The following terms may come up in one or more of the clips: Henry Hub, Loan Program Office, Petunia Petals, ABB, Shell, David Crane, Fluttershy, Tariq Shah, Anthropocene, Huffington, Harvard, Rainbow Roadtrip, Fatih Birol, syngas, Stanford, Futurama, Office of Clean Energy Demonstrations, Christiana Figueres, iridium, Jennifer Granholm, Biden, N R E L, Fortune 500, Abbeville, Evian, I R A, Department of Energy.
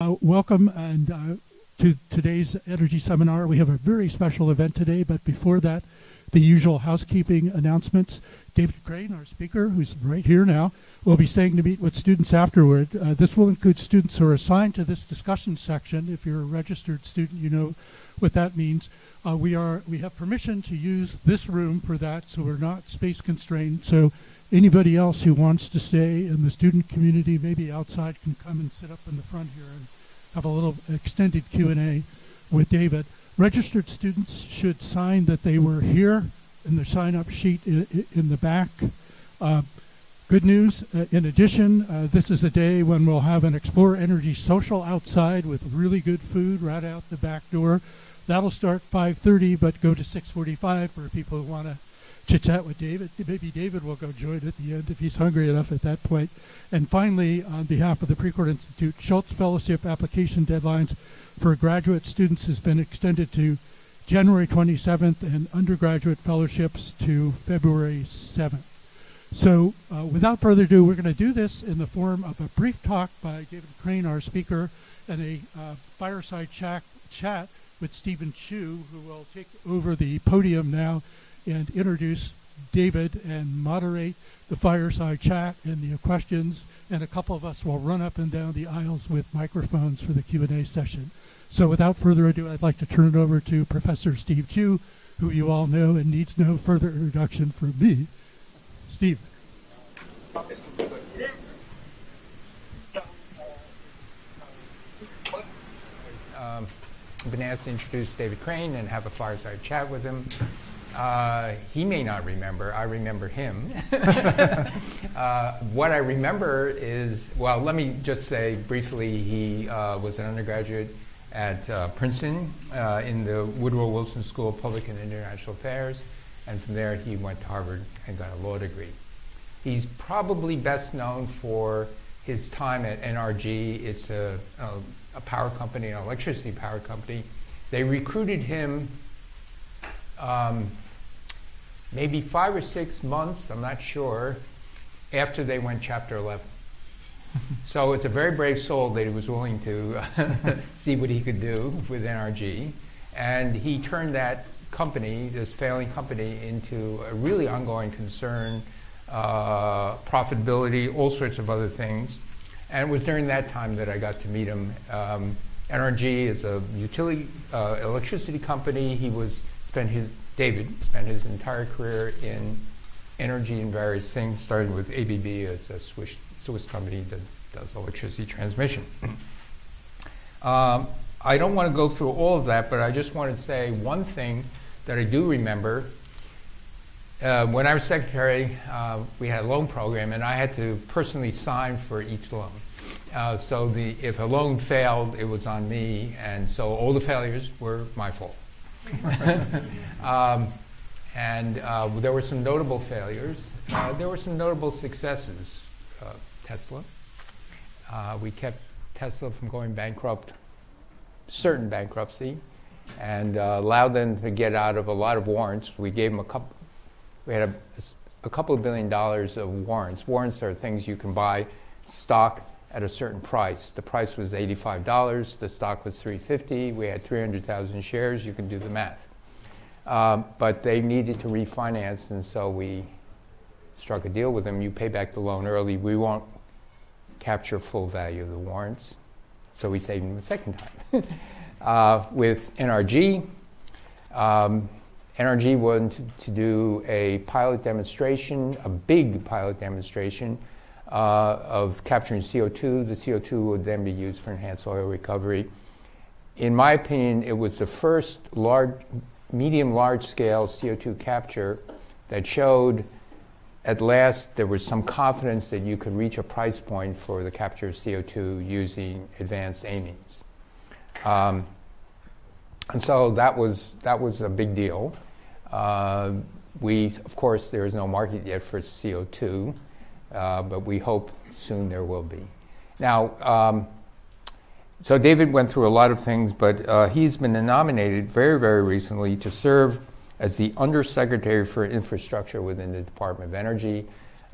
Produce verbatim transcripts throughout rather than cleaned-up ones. Uh, welcome and, uh, to today's energy seminar. We have a very special event today, but before that, the usual housekeeping announcements. David Crane, our speaker, who's right here now, will be staying to meet with students afterward. Uh, this will include students who are assigned to this discussion section. If you're a registered student, you know what that means. Uh, we are we have permission to use this room for that, so we're not space constrained. So anybody else who wants to stay in the student community, maybe outside, can come and sit up in the front here and have a little extended Q and A with David. Registered students should sign that they were here in the sign-up sheet in, in the back. Uh, good news, uh, in addition, uh, this is a day when we'll have an Explore Energy social outside with really good food right out the back door. That'll start five thirty, but go to six forty-five for people who want to chit-chat with David. Maybe David will go join at the end if he's hungry enough at that point. And finally, on behalf of the Precourt Institute, Schultz Fellowship application deadlines for graduate students has been extended to January twenty-seventh and undergraduate fellowships to February seventh. So uh, without further ado, we're going to do this in the form of a brief talk by David Crane, our speaker, and a uh, fireside chat, chat with Steven Chu, who will take over the podium now and introduce David and moderate the fireside chat and the questions, and a couple of us will run up and down the aisles with microphones for the Q and A session. So without further ado, I'd like to turn it over to Professor Steve Chu, who you all know and needs no further introduction from me. Steve. Um, I've been asked to introduce David Crane and have a fireside chat with him. Uh, he may not remember. I remember him. uh, what I remember is, well, let me just say briefly, he uh, was an undergraduate at uh, Princeton uh, in the Woodrow Wilson School of Public and International Affairs, and from there he went to Harvard and got a law degree. He's probably best known for his time at N R G. It's a, a, a power company, an electricity power company. They recruited him Um, maybe five or six months, I'm not sure, after they went Chapter eleven. So it's a very brave soul that he was willing to see what he could do with N R G. And he turned that company, this failing company, into a really ongoing concern, uh, profitability, all sorts of other things. And it was during that time that I got to meet him. Um, N R G is a utility, uh, electricity company. He was Spent his, David spent his entire career in energy and various things, starting with A B B. It's a Swiss, Swiss company that does electricity transmission. um, I don't want to go through all of that, but I just want to say one thing that I do remember. Uh, when I was secretary, uh, we had a loan program, and I had to personally sign for each loan. Uh, so the, if a loan failed, it was on me, and so all the failures were my fault. um, and uh, there were some notable failures. Uh, there were some notable successes. Uh, Tesla. Uh, we kept Tesla from going bankrupt, certain bankruptcy, and uh, allowed them to get out of a lot of warrants. We gave them a couple. We had a, a couple of billion dollars of warrants. Warrants are things you can buy stock at a certain price. The price was eighty-five dollars, the stock was three fifty, we had three hundred thousand shares, you can do the math. Um, but they needed to refinance, and so we struck a deal with them. You pay back the loan early, we won't capture full value of the warrants. So we saved them a second time. uh, with N R G, um, N R G wanted to do a pilot demonstration, a big pilot demonstration, Uh, of capturing C O two. The C O two would then be used for enhanced oil recovery. In my opinion, it was the first large, medium large scale C O two capture that showed at last there was some confidence that you could reach a price point for the capture of C O two using advanced amines. Um, and so that was, that was a big deal. Uh, we, of course, there is no market yet for C O two. Uh, but we hope soon there will be. Now, um, so David went through a lot of things, but uh, he's been nominated very, very recently to serve as the Undersecretary for Infrastructure within the Department of Energy.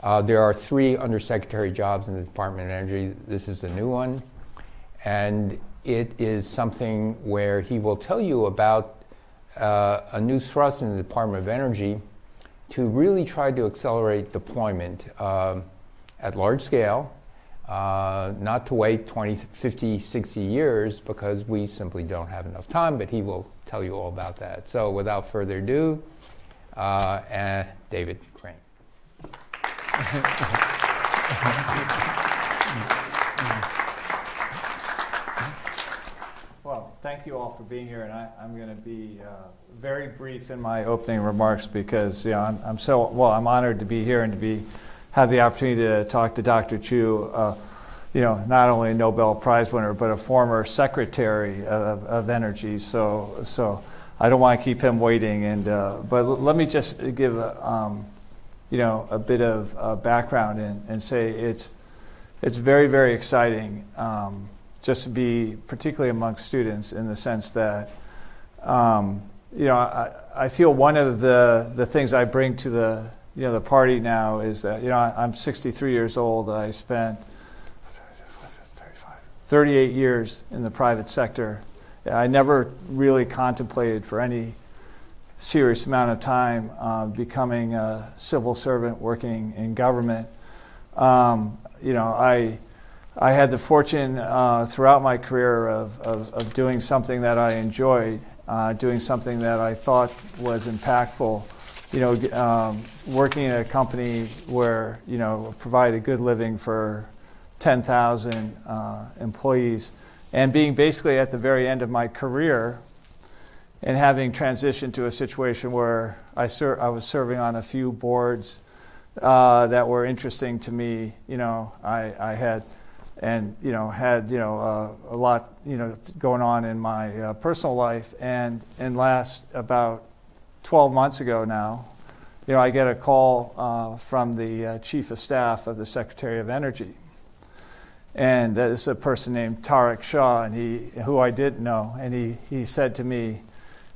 Uh, there are three undersecretary jobs in the Department of Energy. This is a new one. And it is something where he will tell you about uh, a new thrust in the Department of Energy to really try to accelerate deployment uh, at large scale, uh, not to wait twenty, fifty, sixty years, because we simply don't have enough time, but he will tell you all about that. So without further ado, uh, uh, David Crane. Well, thank you all for being here, and I, I'm going to be uh, very brief in my opening remarks because, you know, I'm, I'm so well. I'm honored to be here and to be have the opportunity to talk to Doctor Chu, uh, you know, not only a Nobel Prize winner but a former Secretary of, of Energy. So, so I don't want to keep him waiting. And uh, but l let me just give. Um, you know, a bit of uh, background and, and say it's it's very, very exciting um, just to be particularly amongst students in the sense that, um, you know, I, I feel one of the, the things I bring to the, you know, the party now is that, you know, I'm sixty-three years old. I spent thirty-eight years in the private sector. I never really contemplated for any serious amount of time uh, becoming a civil servant working in government. Um, you know, I I had the fortune uh, throughout my career of, of, of doing something that I enjoyed, uh, doing something that I thought was impactful. You know, um, working in a company where, you know, provide a good living for ten thousand uh, employees, and being basically at the very end of my career, and having transitioned to a situation where I, ser I was serving on a few boards uh, that were interesting to me. You know, I, I had, and you know, had you know uh, a lot you know going on in my uh, personal life. And and last about twelve months ago now, you know, I get a call uh, from the uh, chief of staff of the Secretary of Energy, and that is a person named Tariq Shah, and he who I didn't know, and he he said to me.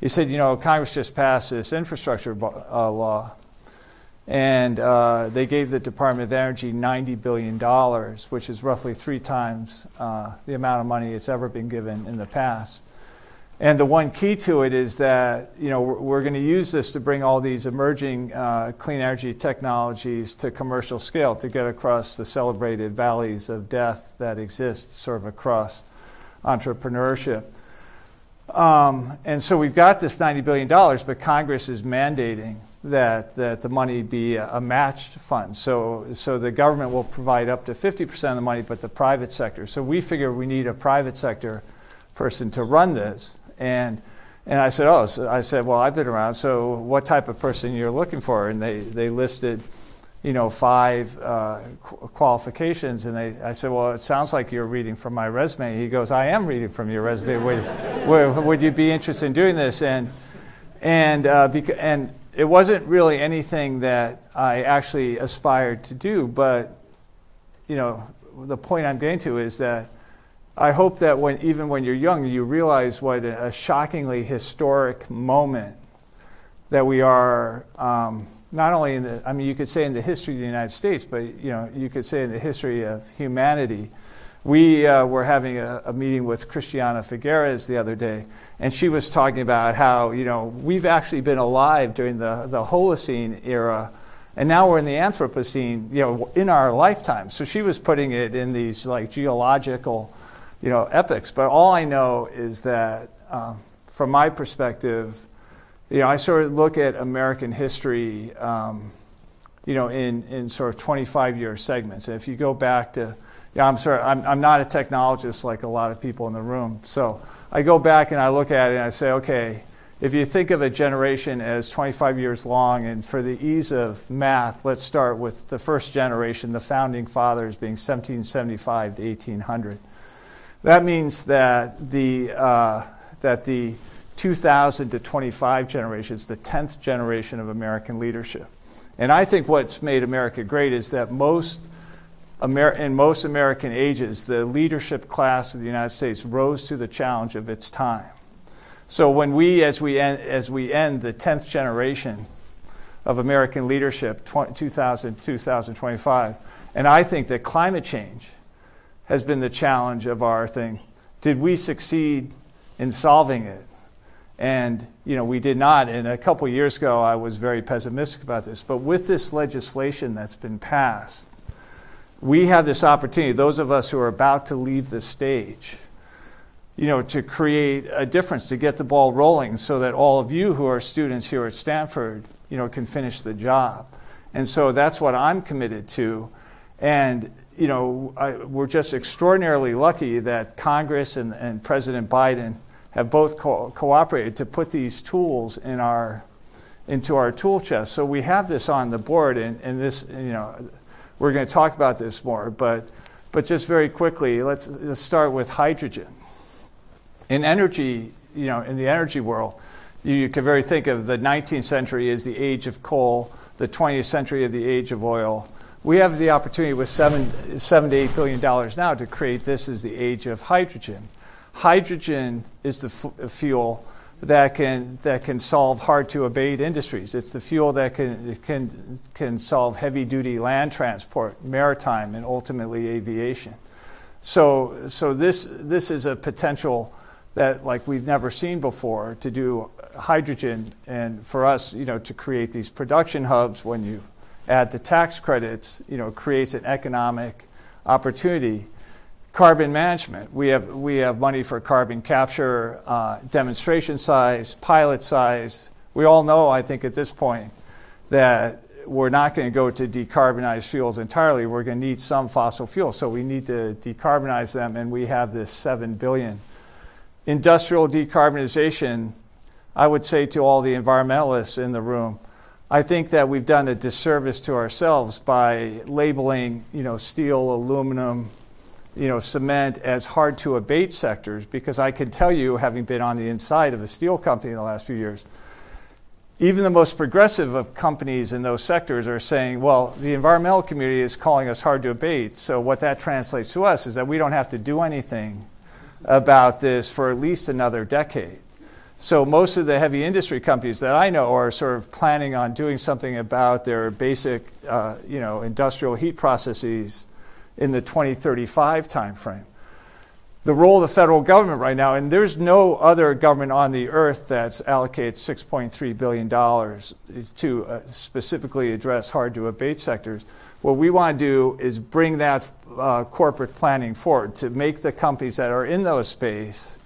He said, you know, Congress just passed this infrastructure uh, law, and uh, they gave the Department of Energy ninety billion dollars, which is roughly three times uh, the amount of money it's ever been given in the past. And the one key to it is that, you know, we're, we're going to use this to bring all these emerging uh, clean energy technologies to commercial scale to get across the celebrated valleys of death that exist sort of across entrepreneurship. Um, and so we've got this ninety billion dollars, but Congress is mandating that, that the money be a, a matched fund. So, so the government will provide up to fifty percent of the money, but the private sector. So we figure we need a private sector person to run this. And, and I said, oh, so I said, well, I've been around. So what type of person you're looking for? And they, they listed, you know, five uh, qu qualifications. And they, I said, well, it sounds like you're reading from my resume. He goes, I am reading from your resume. Would, would, would you be interested in doing this? And, and, uh, and it wasn't really anything that I actually aspired to do. But, you know, the point I'm getting to is that I hope that when, even when you're young, you realize what a shockingly historic moment that we are um, not only in the, I mean, you could say in the history of the United States, but, you know, you could say in the history of humanity. We uh, were having a, a meeting with Christiana Figueres the other day, and she was talking about how, you know, we've actually been alive during the, the Holocene era, and now we're in the Anthropocene, you know, in our lifetime. So she was putting it in these, like, geological, you know, epics. But all I know is that, um, from my perspective, you know, I sort of look at American history, um, you know, in, in sort of twenty-five year segments. And if you go back to, you know, I'm sorry, I'm, I'm not a technologist like a lot of people in the room. So I go back and I look at it and I say, okay, if you think of a generation as twenty-five years long, and for the ease of math, let's start with the first generation, the founding fathers being seventeen seventy-five to eighteen hundred. That means that the, uh, that the two thousand to twenty-five generations, the tenth generation of American leadership. And I think what's made America great is that most Amer in most American ages, the leadership class of the United States rose to the challenge of its time. So when we, as we end, as we end the tenth generation of American leadership, two thousand to two thousand twenty-five, and I think that climate change has been the challenge of our thing. did we succeed in solving it? And, you know, we did not. And a couple years ago, I was very pessimistic about this. But with this legislation that's been passed, we have this opportunity, those of us who are about to leave the stage, you know, to create a difference, to get the ball rolling so that all of you who are students here at Stanford, you know, can finish the job. And so that's what I'm committed to. And, you know, I, we're just extraordinarily lucky that Congress and, and President Biden have both co cooperated to put these tools in our, into our tool chest. So we have this on the board, and, and this, you know, we're going to talk about this more, but, but just very quickly, let's, let's start with hydrogen. In energy, you know, in the energy world, you, you can very think of the nineteenth century as the age of coal, the twentieth century of the age of oil. We have the opportunity with seven, seven to eight billion dollars now to create this as the age of hydrogen. Hydrogen is the f fuel that can that can solve hard to abate industries. It's the fuel that can can can solve heavy duty land transport, maritime, and ultimately aviation. So so this this is a potential that, like, we've never seen before, to do hydrogen, and for us, you know, to create these production hubs, when you add the tax credits, you know, creates an economic opportunity. Carbon management, we have we have money for carbon capture, uh, demonstration size, pilot size. We all know, I think, at this point, that we're not going to go to decarbonized fuels entirely. We're going to need some fossil fuels, so we need to decarbonize them, and we have this seven billion dollars. Industrial decarbonization, I would say to all the environmentalists in the room, I think that we've done a disservice to ourselves by labeling, you know, steel, aluminum, you know, cement as hard to abate sectors, because I can tell you, having been on the inside of a steel company in the last few years, even the most progressive of companies in those sectors are saying, well, the environmental community is calling us hard to abate. So what that translates to us is that we don't have to do anything about this for at least another decade. So most of the heavy industry companies that I know are sort of planning on doing something about their basic, uh, you know, industrial heat processes in the twenty thirty-five timeframe. The role of the federal government right now, and there's no other government on the earth that's allocated six point three billion dollars to uh, specifically address hard to abate sectors. What we want to do is bring that uh, corporate planning forward to make the companies that are in those space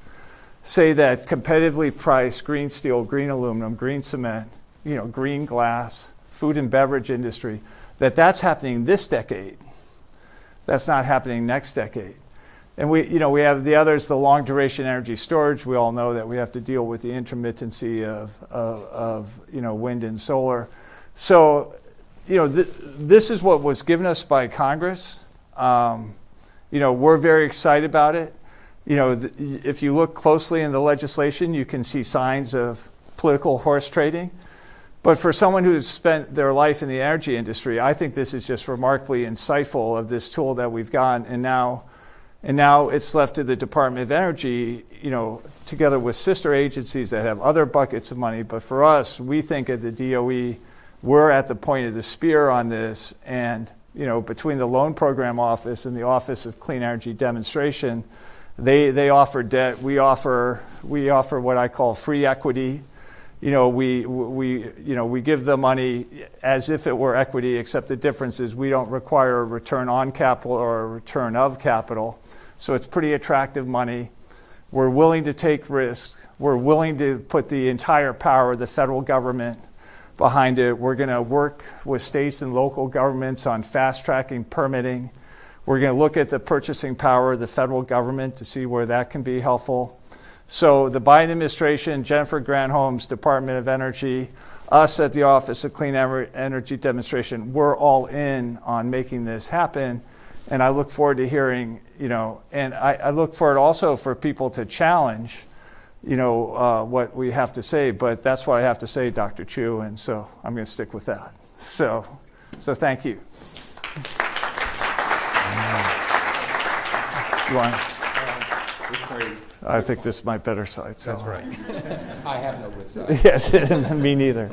say that competitively priced green steel, green aluminum, green cement, you know, green glass, food and beverage industry, that that's happening this decade. That's not happening next decade. And we, you know, we have the others, the long duration energy storage. We all know that we have to deal with the intermittency of, of, of you know, wind and solar. So, you know, th this is what was given us by Congress. Um, you know, we're very excited about it. You know, th if you look closely in the legislation, you can see signs of political horse trading. But for someone who's spent their life in the energy industry, I think this is just remarkably insightful of this tool that we've gotten, and now, and now it's left to the Department of Energy, you know, together with sister agencies that have other buckets of money. But for us, we think at the D O E, we're at the point of the spear on this, and, you know, between the Loan Program Office and the Office of Clean Energy Demonstration, they they offer debt. We offer we offer what I call free equity. You know, we, we, you know, we give the money as if it were equity, except the difference is we don't require a return on capital or a return of capital. So it's pretty attractive money. We're willing to take risks. We're willing to put the entire power of the federal government behind it. We're going to work with states and local governments on fast-tracking permitting. We're going to look at the purchasing power of the federal government to see where that can be helpful. So the Biden administration, Jennifer Granholm's Department of Energy, us at the Office of Clean Energy Demonstration, we're all in on making this happen. And I look forward to hearing, you know, and I, I look forward also for people to challenge, you know, uh, what we have to say. But that's what I have to say, Doctor Chu, and so I'm going to stick with that. So, so thank you. You want? I think this is my better side. So. That's right. I have no good side. Yes, me neither.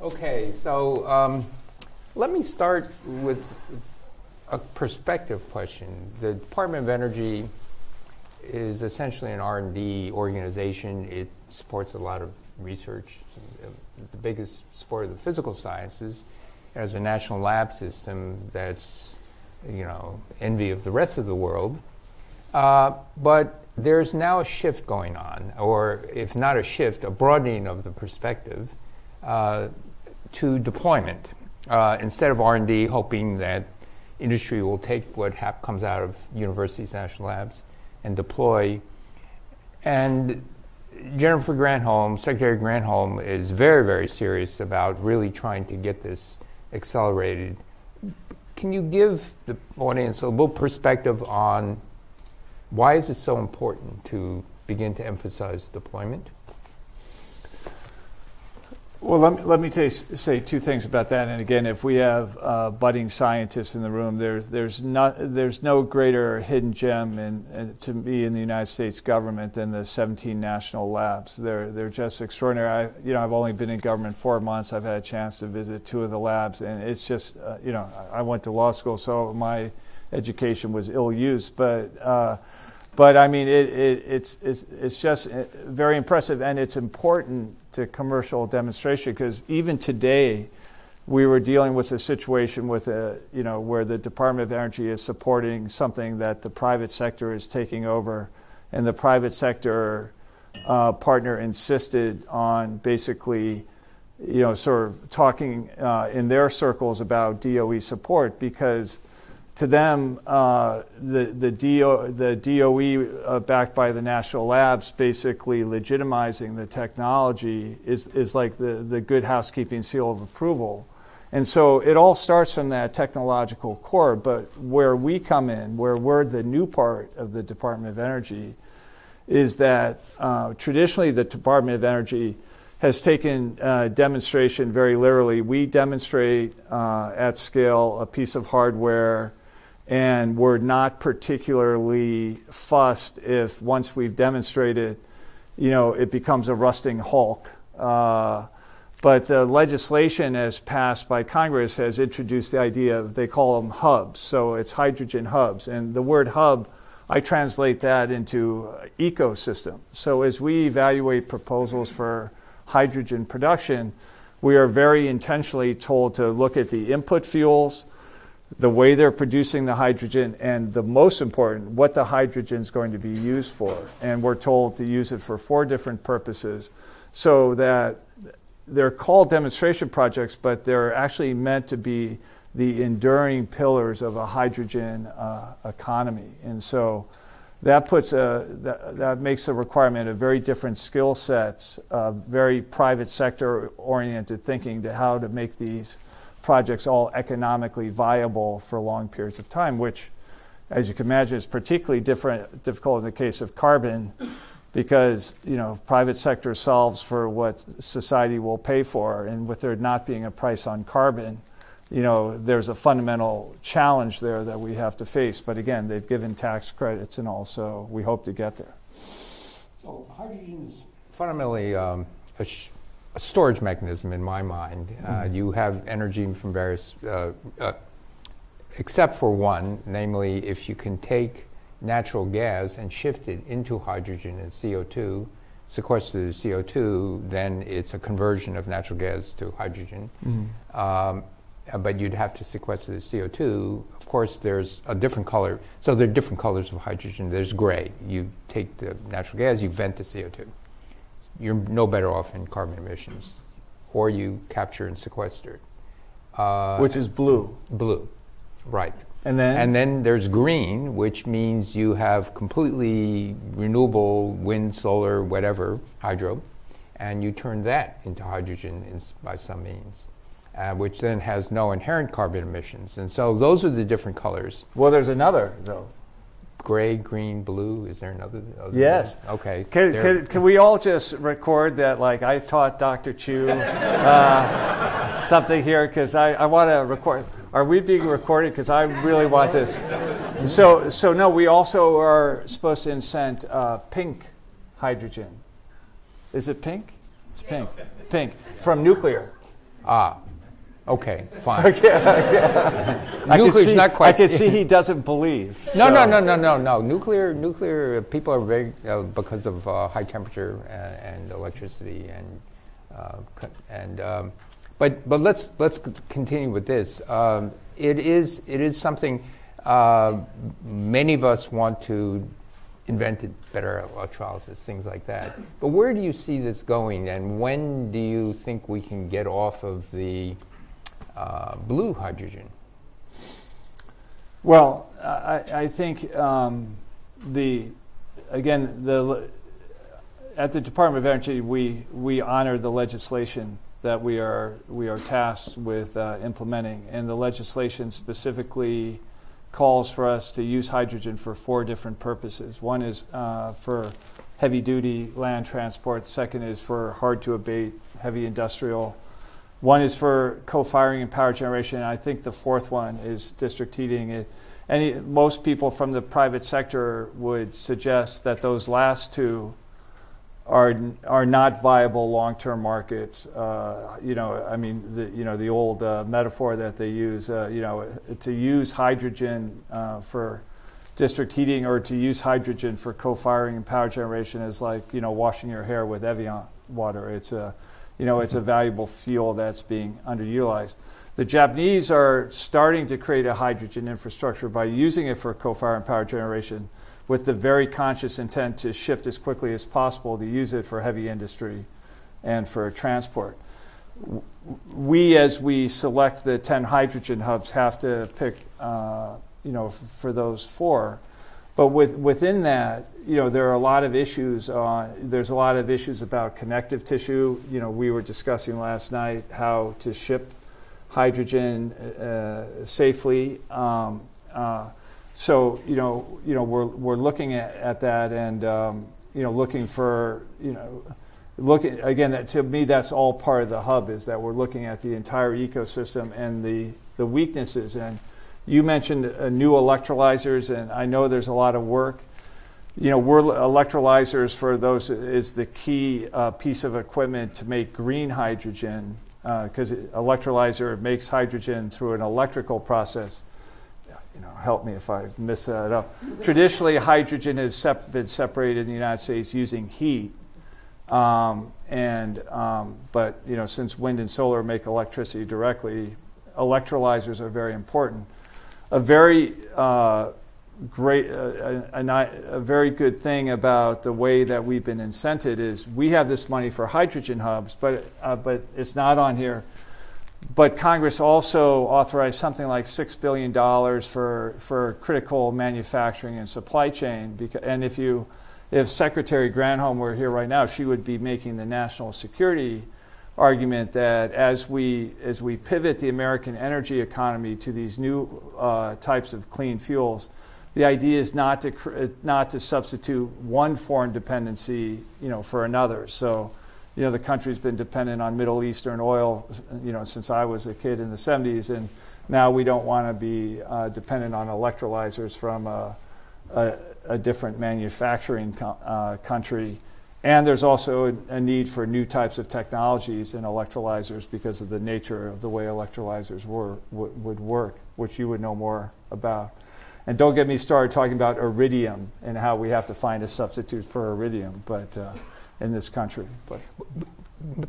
Okay, so um, let me start with a perspective question. The Department of Energy is essentially an R and D organization. It supports a lot of research. It's the biggest support of the physical sciences. It has a national lab system that's, you know, envy of the rest of the world. Uh, but there's now a shift going on, or if not a shift, a broadening of the perspective uh, to deployment. Uh, instead of R and D, hoping that industry will take what hap comes out of universities, national labs, and deploy. And Jennifer Granholm, Secretary Granholm, is very, very serious about really trying to get this accelerated. Can you give the audience a little perspective on why is it so important to begin to emphasize deployment? Well, let me, let me t- say two things about that. And again, if we have uh, budding scientists in the room, there's there's not there's no greater hidden gem in, in, to me in the United States government than the seventeen national labs. They're they're just extraordinary. I, you know, I've only been in government four months. I've had a chance to visit two of the labs, and it's just uh, you know, I went to law school, so my education was ill-used, but. Uh, But I mean, it, it, it's, it's it's just very impressive, and it's important to commercial demonstration, because even today, we were dealing with a situation with a you know where the Department of Energy is supporting something that the private sector is taking over, and the private sector uh, partner insisted on basically, you know, sort of talking uh, in their circles about D O E support, because. To them, uh, the the, DO, the D O E uh, backed by the national labs, basically legitimizing the technology is is like the the good housekeeping seal of approval, and so it all starts from that technological core. But where we come in, where we're the new part of the Department of Energy, is that uh, traditionally the Department of Energy has taken uh, demonstration very literally. We demonstrate uh, at scale a piece of hardware. And we're not particularly fussed if once we've demonstrated, you know, it becomes a rusting hulk. Uh, but the legislation as passed by Congress has introduced the idea of, they call them hubs. So it's hydrogen hubs. And the word hub, I translate that into ecosystem. So as we evaluate proposals for hydrogen production, we are very intentionally told to look at the input fuels, the way they're producing the hydrogen, and the most important, what the hydrogen is going to be used for. And we're told to use it for four different purposes, so that they're called demonstration projects, but they're actually meant to be the enduring pillars of a hydrogen uh, economy. And so that puts a that, that makes a requirement of very different skill sets, uh, very private sector oriented thinking to how to make these projects all economically viable for long periods of time, which, as you can imagine, is particularly different, difficult in the case of carbon, because, you know, private sector solves for what society will pay for, and with there not being a price on carbon, you know, there's a fundamental challenge there that we have to face. But again, they've given tax credits and all, so we hope to get there. So hydrogen is fundamentally um, a sh- A storage mechanism in my mind. Uh, you have energy from various, uh, uh, except for one, namely if you can take natural gas and shift it into hydrogen and C O two, sequester the C O two, then it's a conversion of natural gas to hydrogen. Mm-hmm. Um, but you'd have to sequester the C O two. Of course, there's a different color. So there are different colors of hydrogen. There's gray. You take the natural gas, you vent the C O two. You're no better off in carbon emissions, or you capture and sequester, uh, which is blue. Blue, right? And then, and then there's green, which means you have completely renewable wind, solar, whatever, hydro, and you turn that into hydrogen in, by some means, uh, which then has no inherent carbon emissions. And so those are the different colors. Well, there's another though. Gray, green, blue, is there another? Other yes. One? Okay. Can, can, can we all just record that, like, I taught Doctor Chu uh, something here, because I, I want to record. Are we being recorded? Because I really want this. So, so no, we also are supposed to incent uh, pink hydrogen. Is it pink? It's pink. Pink. From nuclear. Ah. Okay, fine. Okay, yeah. Nuclear's see, not quite. I can see he doesn't believe. No, so. no, no, no, no, no. Nuclear, nuclear. People are very uh, because of uh, high temperature and, and electricity and uh, and. Um, but but let's let's continue with this. Um, it is it is something uh, many of us want to invent better electrolysis, things like that. But where do you see this going, and when do you think we can get off of the Uh, blue hydrogen? Well, I, I think um, the again the at the Department of Energy we we honor the legislation that we are we are tasked with uh, implementing, and the legislation specifically calls for us to use hydrogen for four different purposes. One is uh, for heavy duty land transport. Second is for hard to abate heavy industrial. One is for co-firing and power generation, and I think the fourth one is district heating. It, any, most people from the private sector would suggest that those last two are are not viable long-term markets. Uh, you know, I mean, the, you know, the old uh, metaphor that they use, uh, you know, to use hydrogen uh, for district heating or to use hydrogen for co-firing and power generation is like, you know, washing your hair with Evian water. It's a You know, it's a valuable fuel that's being underutilized. The Japanese are starting to create a hydrogen infrastructure by using it for co-firing and power generation with the very conscious intent to shift as quickly as possible to use it for heavy industry and for transport. We, as we select the ten hydrogen hubs, have to pick, uh, you know, f for those four. But with, within that, you know, there are a lot of issues. Uh, there's a lot of issues about connective tissue. You know, we were discussing last night how to ship hydrogen uh, safely. Um, uh, so, you know, you know, we're we're looking at, at that, and um, you know, looking for, you know, looking again. That, to me, that's all part of the hub, is that we're looking at the entire ecosystem and the the weaknesses. And you mentioned uh, new electrolyzers, and I know there's a lot of work. You know, we're electrolyzers for those is the key uh, piece of equipment to make green hydrogen, because uh, electrolyzer makes hydrogen through an electrical process. You know, help me if I miss that up. Traditionally, hydrogen has sep been separated in the United States using heat, um, and um, but you know, since wind and solar make electricity directly, electrolyzers are very important. A very uh, great, uh, a, a, a very good thing about the way that we've been incented is we have this money for hydrogen hubs, but uh, but it's not on here. But Congress also authorized something like six billion dollars for for critical manufacturing and supply chain. Because, and if you, if Secretary Granholm were here right now, she would be making the national security argument that as we as we pivot the American energy economy to these new uh, types of clean fuels, the idea is not to cr not to substitute one foreign dependency, you know, for another. So, you know, the country's been dependent on Middle Eastern oil, you know, since I was a kid in the seventies, and now we don't want to be uh, dependent on electrolyzers from a, a, a different manufacturing co uh, country. And there's also a need for new types of technologies in electrolyzers because of the nature of the way electrolyzers were, would work, which you would know more about. And don't get me started talking about iridium and how we have to find a substitute for iridium, but uh, in this country. But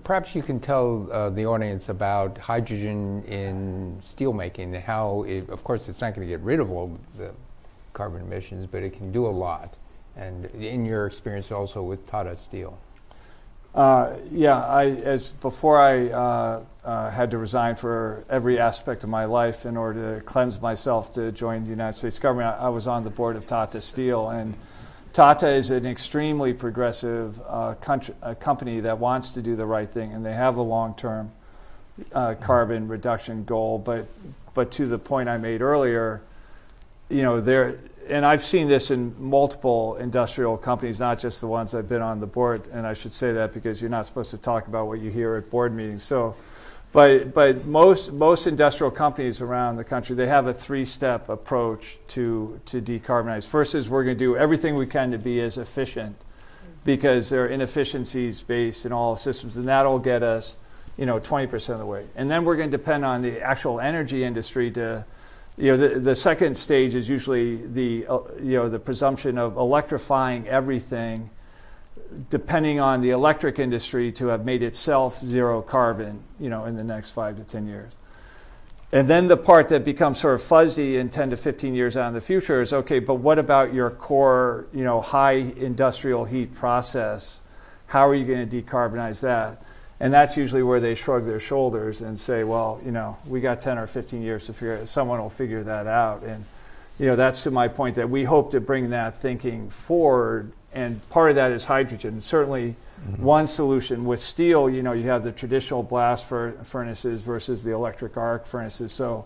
perhaps you can tell uh, the audience about hydrogen in steelmaking, how it, of course, it's not going to get rid of all the carbon emissions, but it can do a lot. And in your experience also with Tata Steel. Uh, yeah, I, as before I uh, uh, had to resign for every aspect of my life in order to cleanse myself to join the United States government, I, I was on the board of Tata Steel. And Tata is an extremely progressive uh, country, a company that wants to do the right thing, and they have a long-term uh, carbon reduction goal. But, but to the point I made earlier, you know, they're... And I've seen this in multiple industrial companies, not just the ones I've been on the board. And I should say that because you're not supposed to talk about what you hear at board meetings. So, but but most most industrial companies around the country, they have a three-step approach to to decarbonize. First is we're going to do everything we can to be as efficient, because there are inefficiencies based in all systems, and that'll get us you know, twenty percent of the way. And then we're going to depend on the actual energy industry to, you know, the, the second stage is usually the, uh, you know, the presumption of electrifying everything, depending on the electric industry to have made itself zero carbon, you know, in the next five to ten years. And then the part that becomes sort of fuzzy in ten to fifteen years out in the future is, okay, but what about your core, you know, high industrial heat process? How are you going to decarbonize that? And that's usually where they shrug their shoulders and say, well, you know, we got ten or fifteen years to figure it out. Someone will figure that out. And, you know, that's to my point that we hope to bring that thinking forward. And part of that is hydrogen. Certainly mm-hmm. one solution with steel, you know, you have the traditional blast fur furnaces versus the electric arc furnaces. So,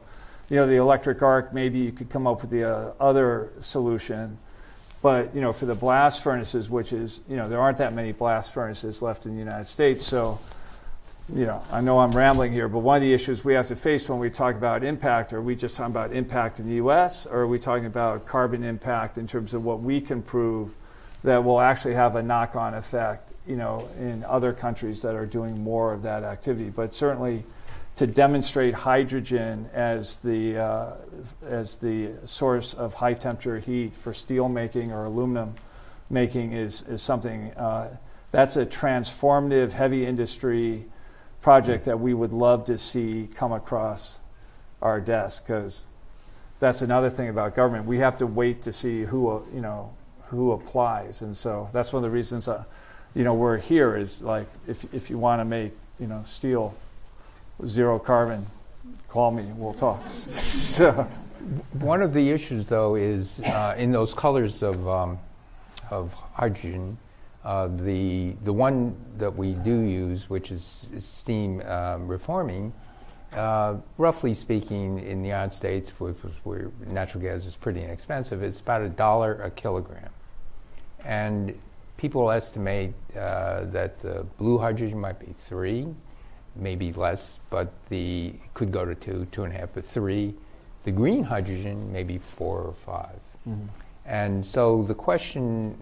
you know, the electric arc, maybe you could come up with the uh, other solution. But, you know, for the blast furnaces, which is, you know, there aren't that many blast furnaces left in the United States. So, you know, I know I'm rambling here, but one of the issues we have to face when we talk about impact, are we just talking about impact in the U S, or are we talking about carbon impact in terms of what we can prove that will actually have a knock-on effect, you know, in other countries that are doing more of that activity. But certainly to demonstrate hydrogen as the, uh, as the source of high-temperature heat for steel making or aluminum making is, is something uh, that's a transformative heavy industry project that we would love to see come across our desk, because that's another thing about government. We have to wait to see who, uh, you know, who applies. And so that's one of the reasons, uh, you know, we're here is like, if, if you want to make, you know, steel zero carbon, call me and we'll talk. So. One of the issues, though, is uh, in those colors of, um, of hydrogen, uh, the, the one that we do use, which is, is steam uh, reforming, Uh, roughly speaking, in the United States, where, where natural gas is pretty inexpensive, it's about a dollar a kilogram. And people estimate uh, that the blue hydrogen might be three, maybe less, but the could go to two, two and a half, but three. The green hydrogen maybe four or five. Mm-hmm. And so the question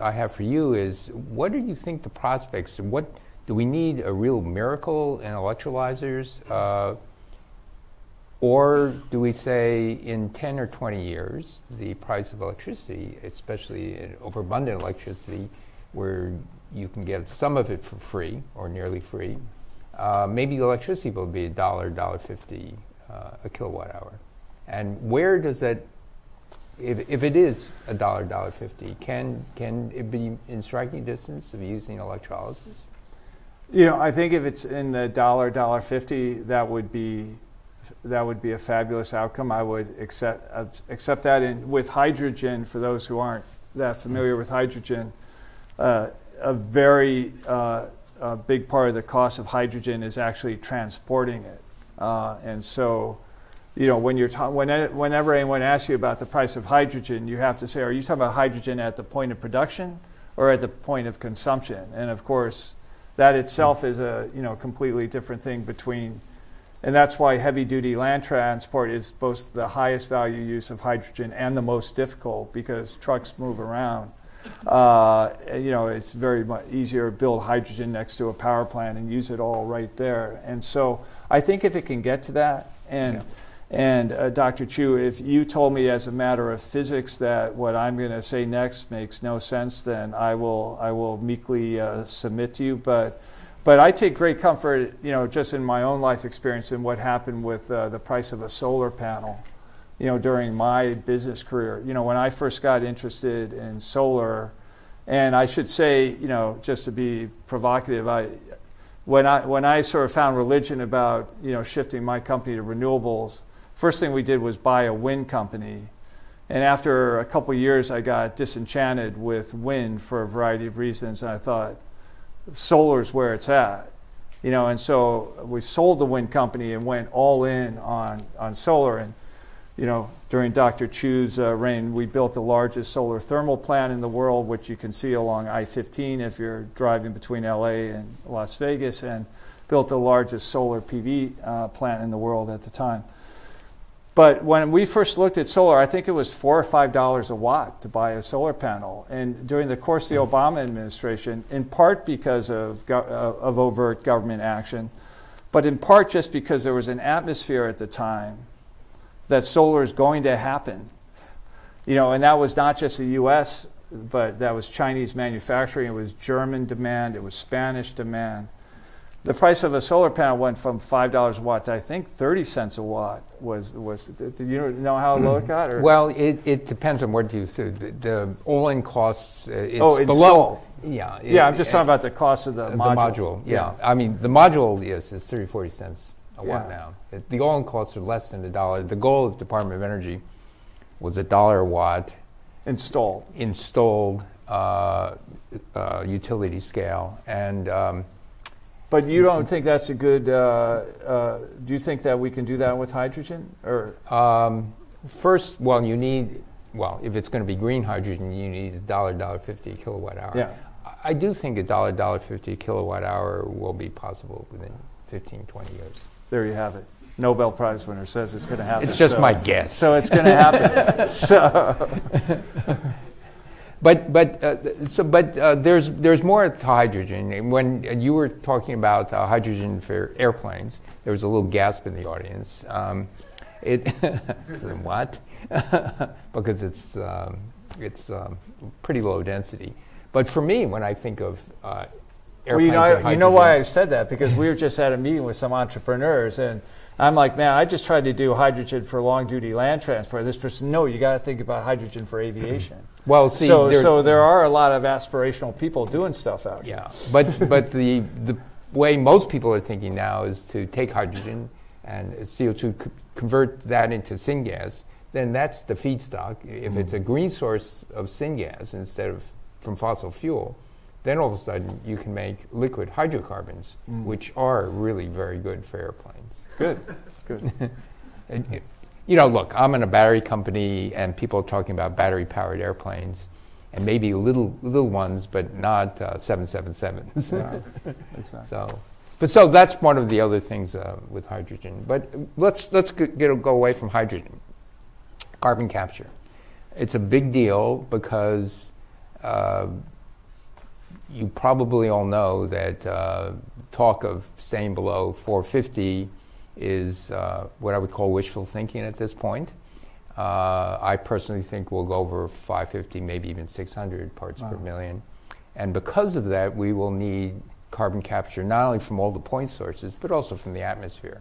I have for you is, what do you think the prospects, what? Do we need a real miracle in electrolyzers? Uh, or do we say in ten or twenty years, the price of electricity, especially overabundant electricity, where you can get some of it for free or nearly free, uh, maybe the electricity will be a dollar, one dollar fifty uh, a kilowatt hour. And where does that, if, if it is a dollar, one dollar fifty, can, can it be in striking distance of using electrolysis? You know, I think if it's in the dollar, dollar fifty, that would be, that would be a fabulous outcome. I would accept uh, accept that. And with hydrogen, for those who aren't that familiar with hydrogen, uh, a very uh, a big part of the cost of hydrogen is actually transporting it. Uh, and so, you know, when you're ta- when, whenever anyone asks you about the price of hydrogen, you have to say, are you talking about hydrogen at the point of production or at the point of consumption? And of course. That itself is a, you know, completely different thing between, and that's why heavy-duty land transport is both the highest value use of hydrogen and the most difficult, because trucks move around. Uh, you know, it's very much easier to build hydrogen next to a power plant and use it all right there. And so I think if it can get to that, and yeah. and uh, Doctor Chu, if you told me as a matter of physics that what I'm going to say next makes no sense, then I will I will meekly uh, submit to you. But but I take great comfort, you know, just in my own life experience in what happened with uh, the price of a solar panel, you know, during my business career. You know, when I first got interested in solar, and I should say, you know, just to be provocative, I. When I, when I sort of found religion about, you know, shifting my company to renewables, first thing we did was buy a wind company. And after a couple of years, I got disenchanted with wind for a variety of reasons. And I thought, solar's where it's at. You know, and so we sold the wind company and went all in on, on solar. And, you know, during Doctor Chu's uh, reign, we built the largest solar thermal plant in the world, which you can see along I fifteen if you're driving between L A and Las Vegas, and built the largest solar P V uh, plant in the world at the time. But when we first looked at solar, I think it was four or five dollars a watt to buy a solar panel. And during the course of the Obama administration, in part because of, go of overt government action, but in part just because there was an atmosphere at the time that solar is going to happen. You know, and that was not just the U S, but that was Chinese manufacturing, it was German demand, it was Spanish demand. The price of a solar panel went from five dollars a watt to I think thirty cents a watt. Was was do you know how low it got? Or? Well, it, it depends on what you think. The, the all-in costs. Uh, it's oh, it's below. So, yeah. It, yeah, I'm just it, talking about the cost of the, the module. module yeah. yeah, I mean the module yes is thirty forty cents a yeah. watt now. It, the all-in costs are less than a dollar. The goal of the Department of Energy was a dollar a watt installed installed uh, uh, utility scale and. Um, But you don't think that's a good? Uh, uh, do you think that we can do that with hydrogen? Or um, first, well, you need well if it's going to be green hydrogen, you need a dollar, dollar fifty a kilowatt hour. Yeah, I do think a dollar, dollar fifty a kilowatt hour will be possible within fifteen, twenty years. There you have it. Nobel Prize winner says it's going to happen. It's just so, my guess. So it's going to happen. so. But but uh, so but uh, there's there's more to hydrogen. And when you were talking about uh, hydrogen for airplanes, there was a little gasp in the audience. Um, it what? Because it's um, it's um, pretty low density. But for me, when I think of uh, airplanes, well, you know, I, you know why I said that because we were just at a meeting with some entrepreneurs and. I'm like, man, I just tried to do hydrogen for long-duty land transport. This person, no, you got to think about hydrogen for aviation. Well, see, so there, so there are a lot of aspirational people doing stuff out here. Yeah, but but the the way most people are thinking now is to take hydrogen and C O two, co convert that into syngas. Then that's the feedstock. If mm-hmm. it's a green source of syngas instead of from fossil fuel, then all of a sudden you can make liquid hydrocarbons, mm. which are really very good for airplanes. Good, good. And, you know, look, I'm in a battery company, and people are talking about battery-powered airplanes, and maybe little little ones, but not uh, seven seventy-sevens. Yeah, exactly. So, but so that's one of the other things uh, with hydrogen. But let's let's get, get go away from hydrogen. Carbon capture, it's a big deal because. Uh, You probably all know that uh, talk of staying below four fifty is uh, what I would call wishful thinking at this point. Uh, I personally think we'll go over five fifty, maybe even six hundred parts wow. per million. And because of that, we will need carbon capture, not only from all the point sources, but also from the atmosphere.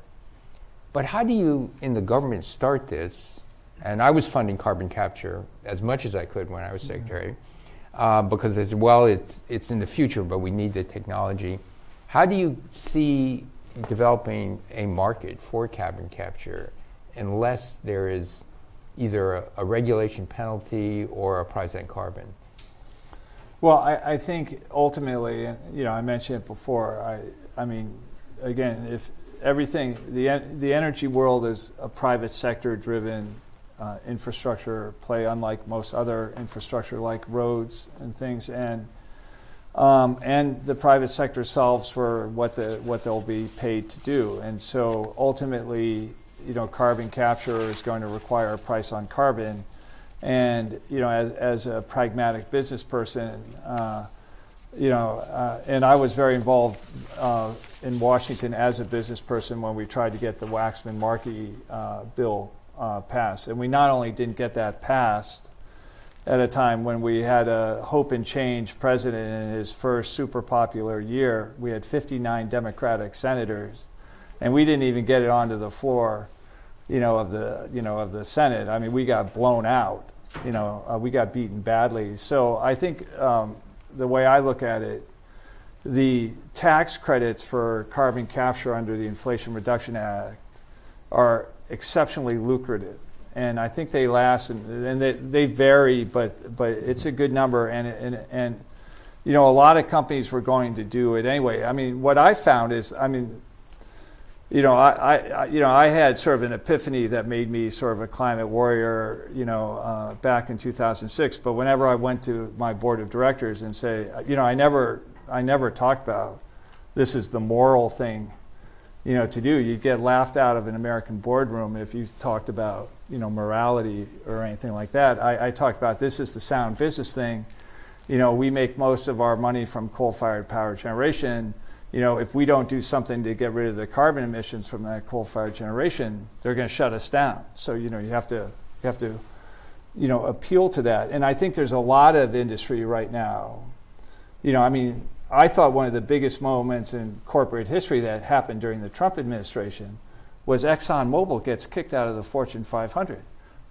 But how do you, in the government, start this? And I was funding carbon capture as much as I could when I was secretary. Mm-hmm. Uh, because as well, it's, it's in the future, but we need the technology. How do you see developing a market for carbon capture unless there is either a, a regulation penalty or a price on carbon? Well, I, I think ultimately, you know, I mentioned it before, I, I mean, again, if everything, the, the energy world is a private sector driven Uh, infrastructure play, unlike most other infrastructure like roads and things, and um, and the private sector solves for what the what they'll be paid to do, and so ultimately, you know, carbon capture is going to require a price on carbon, and you know, as as a pragmatic business person, uh, you know, uh, and I was very involved uh, in Washington as a business person when we tried to get the Waxman-Markey uh, bill. Uh, pass. And we not only didn't get that passed at a time when we had a hope and change president in his first super popular year, we had fifty-nine Democratic senators, and we didn't even get it onto the floor, you know, of the, you know, of the Senate. I mean, we got blown out, you know, uh, we got beaten badly. So I think um, the way I look at it, the tax credits for carbon capture under the Inflation Reduction Act are exceptionally lucrative, and I think they last, and, and they, they vary, but but it's a good number, and and and you know, a lot of companies were going to do it anyway. I mean, what I found is, I mean, you know, I, I you know I had sort of an epiphany that made me sort of a climate warrior, you know, uh, back in two thousand six. But whenever I went to my board of directors and say, you know, I never I never talked about this is the moral thing. you know, to do. You'd get laughed out of an American boardroom if you talked about, you know, morality or anything like that. I, I talked about this is the sound business thing. You know, we make most of our money from coal-fired power generation. You know, if we don't do something to get rid of the carbon emissions from that coal-fired generation, they're going to shut us down. So, you know, you have to, you have to, you know, appeal to that. And I think there's a lot of industry right now. You know, I mean, I thought one of the biggest moments in corporate history that happened during the Trump administration was ExxonMobil gets kicked out of the Fortune five hundred.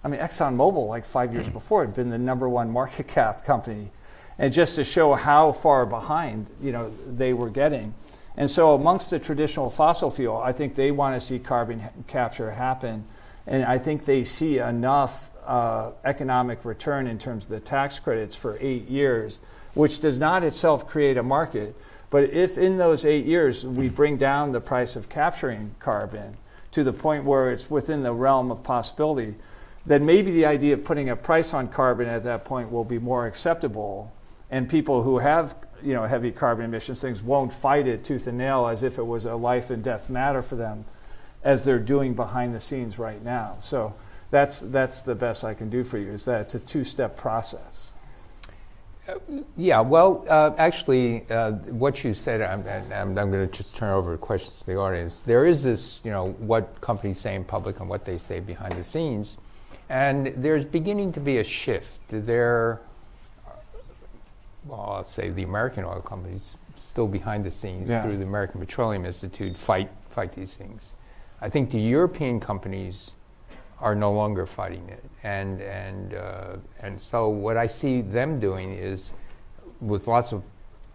I mean, ExxonMobil, like five years before, had been the number one market cap company. And just to show how far behind, you know, they were getting. And so amongst the traditional fossil fuel, I think they want to see carbon capture happen. And I think they see enough uh, economic return in terms of the tax credits for eight years, which does not itself create a market. But if in those eight years we bring down the price of capturing carbon to the point where it's within the realm of possibility, then maybe the idea of putting a price on carbon at that point will be more acceptable. And people who have, you know, heavy carbon emissions things won't fight it tooth and nail as if it was a life and death matter for them, as they're doing behind the scenes right now. So that's that's the best I can do for you, is that it's a two-step process. Uh, yeah, well, uh, actually, uh, what you said, I'm, I'm, I'm going to just turn over questions to the audience. There is this, you know, what companies say in public and what they say behind the scenes. And there's beginning to be a shift. There. Well, I'll say the American oil companies, still behind the scenes, yeah, through the American Petroleum Institute, fight fight these things. I think the European companies are no longer fighting it, and and uh, and so what I see them doing is, with lots of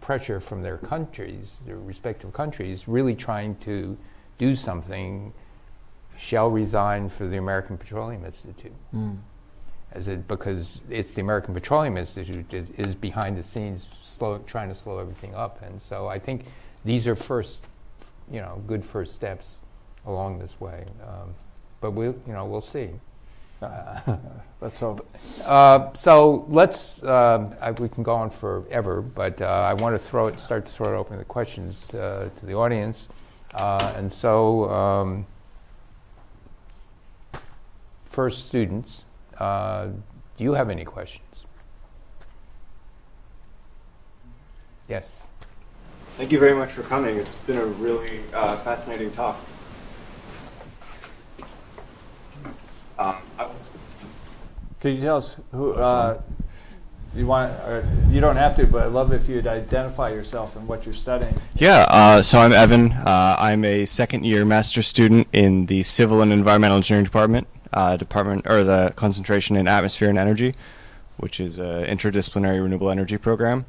pressure from their countries, their respective countries, really trying to do something. Shell resigned for the American Petroleum Institute. Mm. Is it because it's the American Petroleum Institute is, is behind the scenes slow, trying to slow everything up? And so I think these are first, you know, good first steps along this way. Um, but we'll, you know, we'll see. Uh, let's hope. Uh, so let's, uh, I, we can go on forever, but uh, I want to throw it, start to throw it open the questions uh, to the audience. Uh, and so um, first, students. Uh, do you have any questions? Yes. Thank you very much for coming. It's been a really uh, fascinating talk. Uh, I was Could you tell us who uh, you want? Or you don't have to, but I'd love if you'd identify yourself and what you're studying. Yeah. Uh, so I'm Evan. Uh, I'm a second-year master's student in the Civil and Environmental Engineering Department. Uh, department or the concentration in atmosphere and energy, which is an interdisciplinary renewable energy program.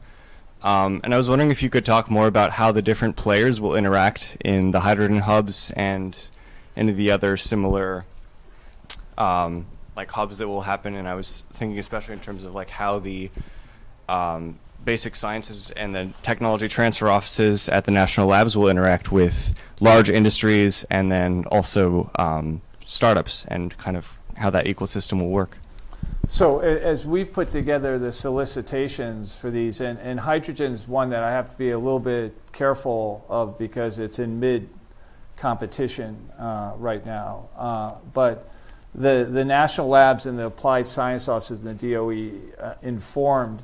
Um, and I was wondering if you could talk more about how the different players will interact in the hydrogen hubs and any of the other similar um, like hubs that will happen. And I was thinking especially in terms of like how the um, basic sciences and the technology transfer offices at the national labs will interact with large industries and then also um, startups and kind of how that ecosystem will work. So as we've put together the solicitations for these, and, and hydrogen is one that I have to be a little bit careful of because it's in mid competition uh, right now. Uh, but the, the national labs and the applied science offices and the D O E uh, informed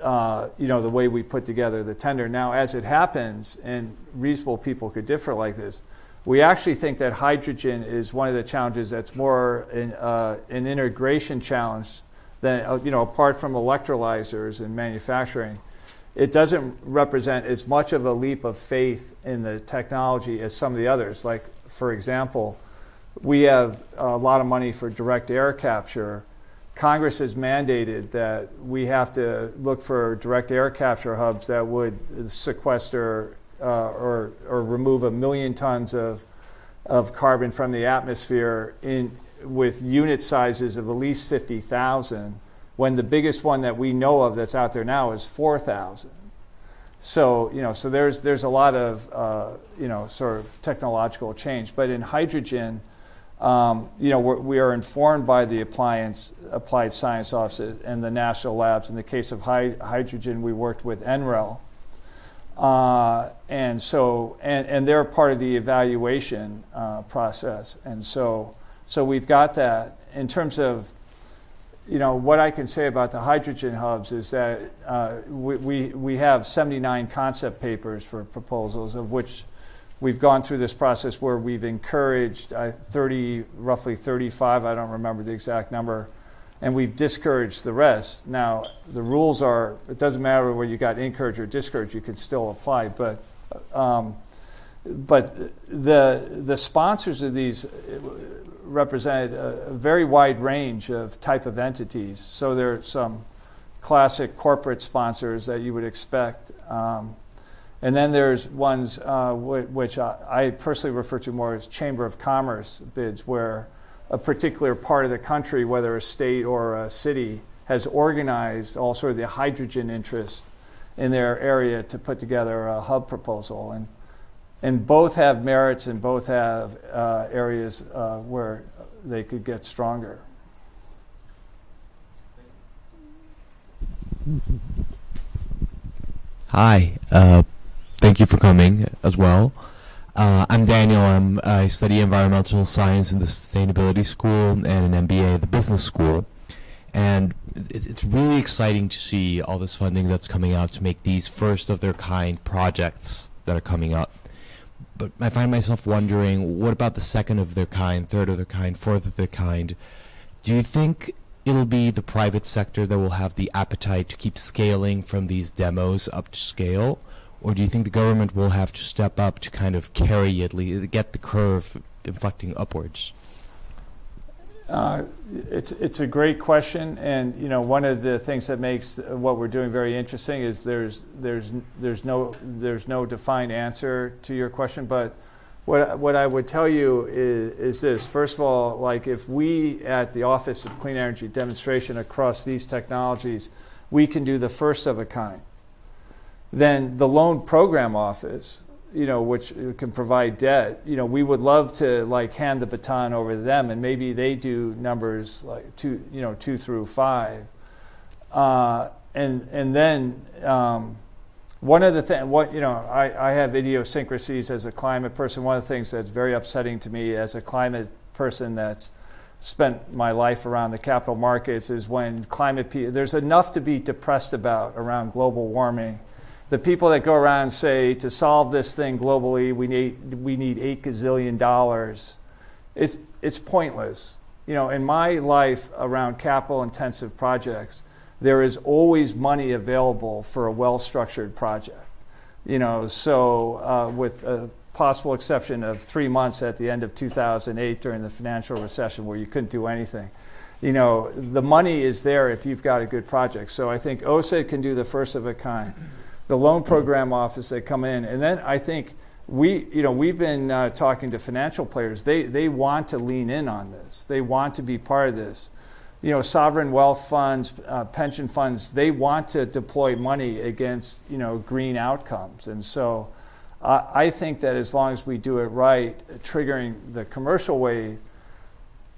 Uh, you know, the way we put together the tender. Now, as it happens, and reasonable people could differ like this, we actually think that hydrogen is one of the challenges that's more in, uh, an integration challenge than, uh, you know, apart from electrolyzers and manufacturing. It doesn't represent as much of a leap of faith in the technology as some of the others. Like, for example, we have a lot of money for direct air capture. Congress has mandated that we have to look for direct air capture hubs that would sequester uh, or, or remove a million tons of, of carbon from the atmosphere in, with unit sizes of at least fifty thousand, when the biggest one that we know of that's out there now is four thousand. So, you know, so there's, there's a lot of, uh, you know, sort of technological change. But in hydrogen, Um, you know, we're, we are informed by the appliance, Applied Science Office and the national labs. In the case of hy hydrogen, we worked with N R E L. Uh, and so, and, and they're part of the evaluation uh, process. And so, so we've got that. In terms of, you know, what I can say about the hydrogen hubs is that uh, we, we, we have seventy-nine concept papers for proposals, of which we've gone through this process where we've encouraged uh, thirty, roughly thirty-five, I don't remember the exact number, and we've discouraged the rest. Now, the rules are, it doesn't matter whether you got encouraged or discouraged, you can still apply. But, um, but the, the sponsors of these represented a, a very wide range of type of entities. So there are some classic corporate sponsors that you would expect. Um, and then there's ones uh, w which I, I personally refer to more as Chamber of Commerce bids, where a particular part of the country, whether a state or a city, has organized all sort of the hydrogen interest in their area to put together a hub proposal. And, and both have merits, and both have uh, areas uh, where they could get stronger. Hi, uh, thank you for coming as well. Uh, I'm Daniel. I'm, I study environmental science in the sustainability school and an M B A at the business school. And it, it's really exciting to see all this funding that's coming out to make these first of their kind projects that are coming up. But I find myself wondering, what about the second of their kind, third of their kind, fourth of their kind? Do you think it'll be the private sector that will have the appetite to keep scaling from these demos up to scale? Or do you think the government will have to step up to kind of carry it, get the curve inflecting upwards? Uh, it's it's a great question, and you know one of the things that makes what we're doing very interesting is there's there's there's no there's no defined answer to your question. But what what I would tell you is is this: first of all, like if we at the Office of Clean Energy Demonstration across these technologies, we can do the first of a kind. Then the Loan Program Office, you know, which can provide debt, you know, we would love to like hand the baton over to them, and maybe they do numbers like two, you know, two through five, uh, and and then um, one of the things, what you know, I, I have idiosyncrasies as a climate person. One of the things that's very upsetting to me as a climate person that's spent my life around the capital markets is when climate pe- there's enough to be depressed about around global warming. The people that go around and say, to solve this thing globally, we need, we need eight gazillion dollars, it's, it's pointless. You know, in my life around capital-intensive projects, there is always money available for a well-structured project. You know, so uh, with a possible exception of three months at the end of two thousand eight during the financial recession where you couldn't do anything. You know, the money is there if you've got a good project. So I think O C E D can do the first of a kind. The Loan Program Office, they come in, and then I think we, you know, we've been uh, talking to financial players. They they want to lean in on this. They want to be part of this. You know, sovereign wealth funds, uh, pension funds, they want to deploy money against you know green outcomes. And so, uh, I think that as long as we do it right, triggering the commercial wave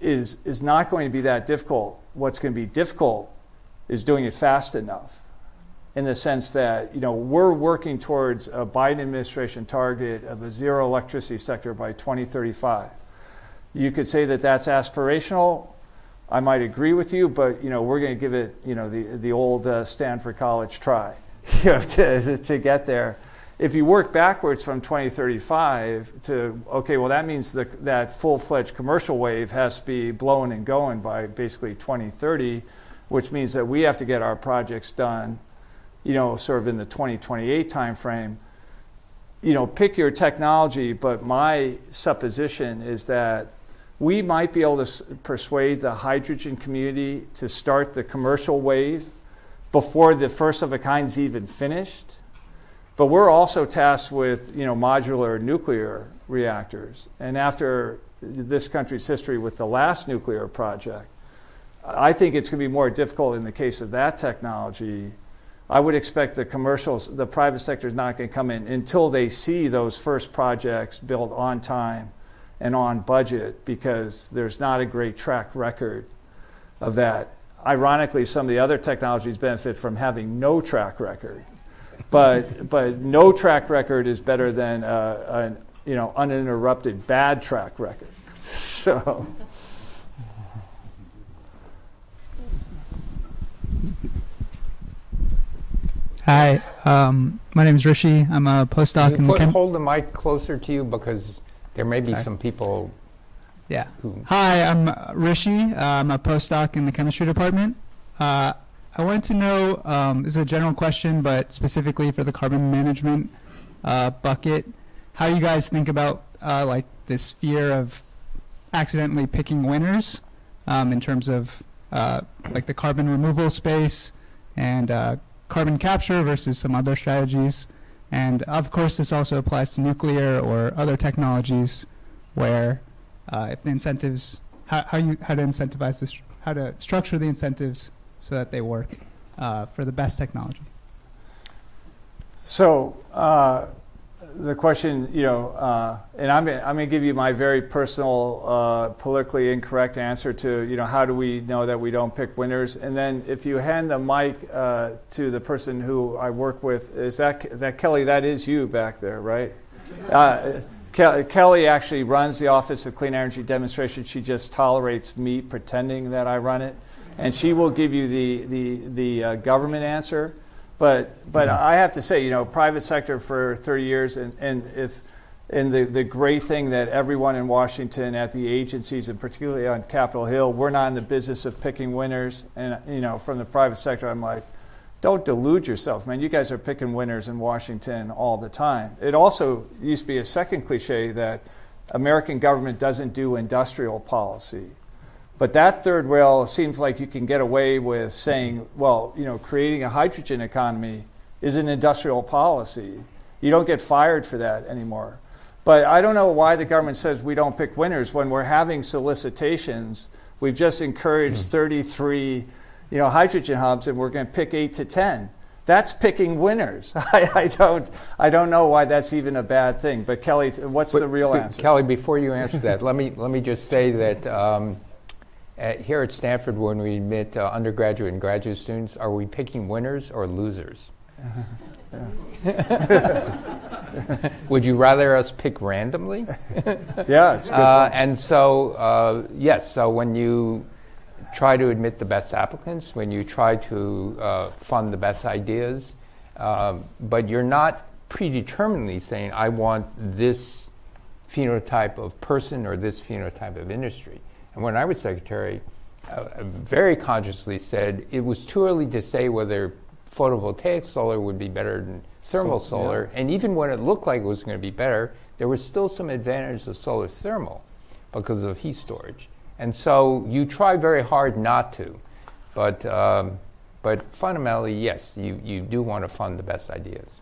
is is not going to be that difficult. What's going to be difficult is doing it fast enough, in the sense that, you know, we're working towards a Biden administration target of a zero electricity sector by twenty thirty-five. You could say that that's aspirational. I might agree with you, but, you know, we're going to give it, you know, the, the old uh, Stanford College try, you know, to, to get there. If you work backwards from twenty thirty-five to, okay, well, that means the, that full-fledged commercial wave has to be blowing and going by basically twenty thirty, which means that we have to get our projects done, you know, sort of in the twenty twenty-eight timeframe. You know, pick your technology, but my supposition is that we might be able to persuade the hydrogen community to start the commercial wave before the first of a kind's even finished. But we're also tasked with, you know, modular nuclear reactors. And after this country's history with the last nuclear project, I think it's going to be more difficult in the case of that technology. I would expect the commercials, the private sector is not going to come in until they see those first projects built on time and on budget, because there's not a great track record of that. Ironically, some of the other technologies benefit from having no track record but but no track record is better than uh, an you know uninterrupted bad track record. So. Hi, um, my name is Rishi. I'm a postdoc in the Can you hold the mic closer to you because there may be Sorry. some people. Yeah. Who Hi, I'm Rishi. Uh, I'm a postdoc in the chemistry department. Uh, I wanted to know, um, this is a general question, but specifically for the carbon management uh, bucket, how you guys think about uh, like this fear of accidentally picking winners um, in terms of uh, like the carbon removal space and uh, carbon capture versus some other strategies. And of course, this also applies to nuclear or other technologies where uh, if the incentives, how, how, you, how to incentivize this, how to structure the incentives so that they work uh, for the best technology. So uh, the question, you know, uh, and I'm, I'm gonna give you my very personal, uh, politically incorrect answer to, you know, how do we know that we don't pick winners? And then if you hand the mic uh, to the person who I work with, is that, that Kelly, that is you back there, right? Uh, Ke Kelly actually runs the Office of Clean Energy Demonstrations. She just tolerates me pretending that I run it. And she will give you the the, the uh, government answer, but but I have to say, you know, private sector for thirty years, and and if and the the great thing that everyone in Washington at the agencies and particularly on Capitol Hill, we're not in the business of picking winners. And you know, from the private sector, I'm like, don't delude yourself, man. You guys are picking winners in Washington all the time. It also used to be a second cliche that American government doesn't do industrial policy. But that third rail seems like you can get away with saying, well, you know, creating a hydrogen economy is an industrial policy. You don't get fired for that anymore. But I don't know why the government says we don't pick winners when we're having solicitations. We've just encouraged thirty-three, you know, hydrogen hubs, and we're going to pick eight to ten. That's picking winners. I, I don't, I don't know why that's even a bad thing. But Kelly, what's but, the real answer? Kelly, before you answer that, let me let me just say that. Um, At, here at Stanford, when we admit uh, undergraduate and graduate students, are we picking winners or losers? Uh, Would you rather us pick randomly? Yeah, it's good. Uh, and so, uh, yes, so when you try to admit the best applicants, when you try to uh, fund the best ideas, uh, but you're not predeterminedly saying, I want this phenotype of person or this phenotype of industry. And when I was secretary, uh, very consciously said it was too early to say whether photovoltaic solar would be better than thermal so, solar. Yeah. And even when it looked like it was going to be better, there was still some advantage of solar thermal because of heat storage. And so you try very hard not to. But, um, but fundamentally, yes, you, you do want to fund the best ideas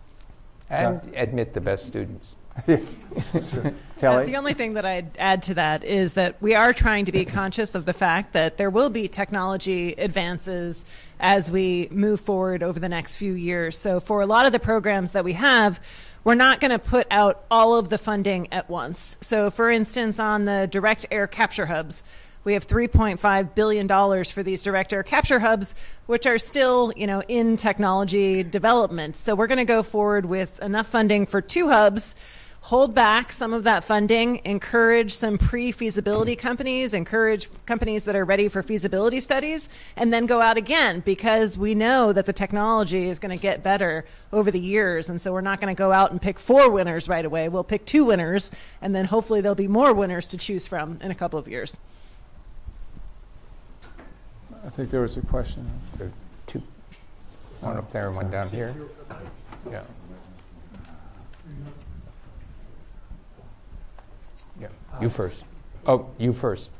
and yeah. admit the best students. That's true. Kelly? The only thing that I'd add to that is that we are trying to be conscious of the fact that there will be technology advances as we move forward over the next few years. So for a lot of the programs that we have, we're not going to put out all of the funding at once. So for instance, on the direct air capture hubs, we have three point five billion dollars for these direct air capture hubs, which are still, you know, in technology development. So we're going to go forward with enough funding for two hubs, hold back some of that funding, encourage some pre-feasibility companies, encourage companies that are ready for feasibility studies, and then go out again because we know that the technology is going to get better over the years. And so we're not going to go out and pick four winners right away. We'll pick two winners, and then hopefully there'll be more winners to choose from in a couple of years. I think there was a question. There two. One up there and one down here. Yeah. Yeah. You first. Oh, you first.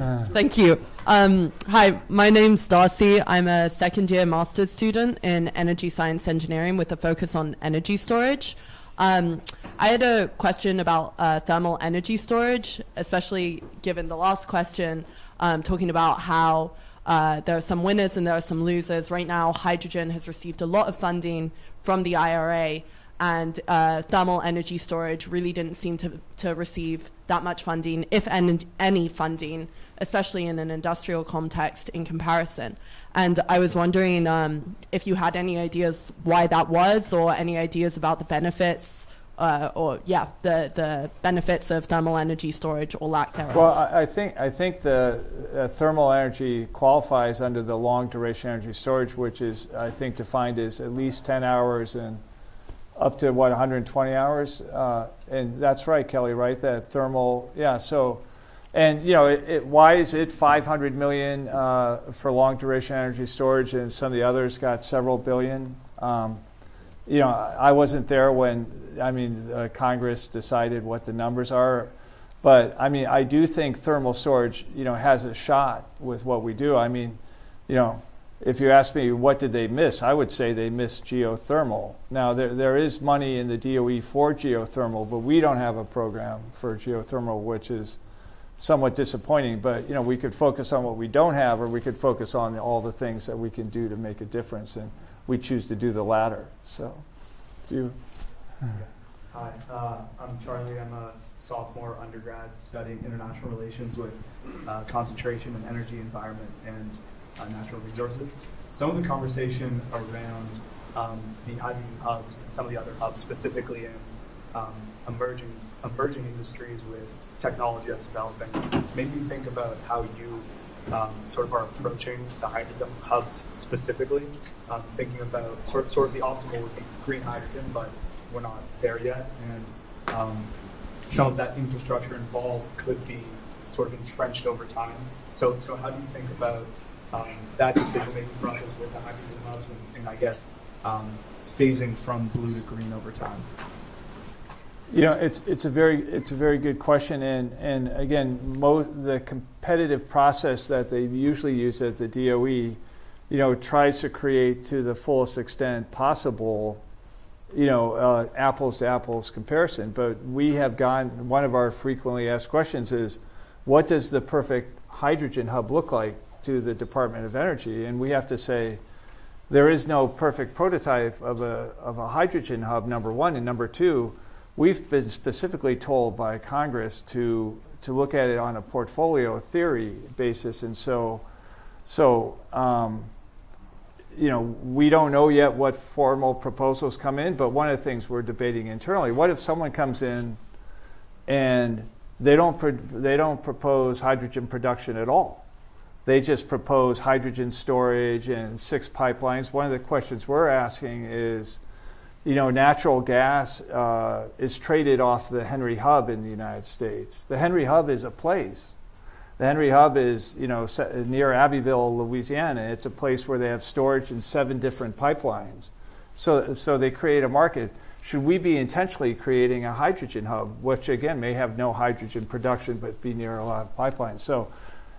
Uh. Thank you. Um, hi, my name's Darcy. I'm a second year master's student in energy science engineering with a focus on energy storage. Um, I had a question about uh, thermal energy storage, especially given the last question, um, talking about how uh, there are some winners and there are some losers. Right now, hydrogen has received a lot of funding from the I R A, and uh, thermal energy storage really didn't seem to, to receive that much funding, if any, any funding. especially in an industrial context in comparison. And I was wondering um, if you had any ideas why that was, or any ideas about the benefits, uh, or yeah, the, the benefits of thermal energy storage or lack thereof. Well, I, I think I think the uh, thermal energy qualifies under the long duration energy storage, which is I think defined as at least ten hours and up to what one hundred twenty hours. Uh, and that's right, Kelly, right? That thermal, yeah. So. And you know, it, it, why is it five hundred million uh, for long-duration energy storage, and some of the others got several billion? Um, you know, I wasn't there when I mean uh, Congress decided what the numbers are, but I mean I do think thermal storage, you know, has a shot with what we do. I mean, you know, if you ask me what did they miss, I would say they missed geothermal. Now there there is money in the D O E for geothermal, but we don't have a program for geothermal, which is somewhat disappointing, but you know, we could focus on what we don't have, or we could focus on all the things that we can do to make a difference, and we choose to do the latter. So, do you? Hi, uh, I'm Charlie. I'm a sophomore undergrad studying international relations with uh, concentration in energy, environment, and uh, natural resources. Some of the conversation around um, the hydrogen hubs and some of the other hubs, specifically in um, emerging emerging industries with technology that's developing, made me think about how you um, sort of are approaching the hydrogen hubs specifically, um, thinking about sort of, sort of the optimal would be green hydrogen, but we're not there yet, and um, some of that infrastructure involved could be sort of entrenched over time. So, so how do you think about um, that decision-making process with the hydrogen hubs, and, and I guess um, phasing from blue to green over time? You know, it's it's a very it's a very good question, and and again, mo the competitive process that they usually use at the D O E, you know, tries to create to the fullest extent possible, you know, uh, apples to apples comparison. But we have gone. One of our frequently asked questions is, what does the perfect hydrogen hub look like to the Department of Energy? And we have to say, there is no perfect prototype of a of a hydrogen hub. Number one, and number two, we've been specifically told by Congress to to look at it on a portfolio theory basis, and so so um, you know, we don't know yet what formal proposals come in. But one of the things we're debating internally: what if someone comes in and they don't pro they don't propose hydrogen production at all? They just propose hydrogen storage and six pipelines. One of the questions we're asking is, you know, natural gas uh, is traded off the Henry Hub in the United States. The Henry Hub is a place. The Henry Hub is, you know, near Abbeville, Louisiana. It's a place where they have storage in seven different pipelines. So, so they create a market. Should we be intentionally creating a hydrogen hub, which again may have no hydrogen production but be near a lot of pipelines? So,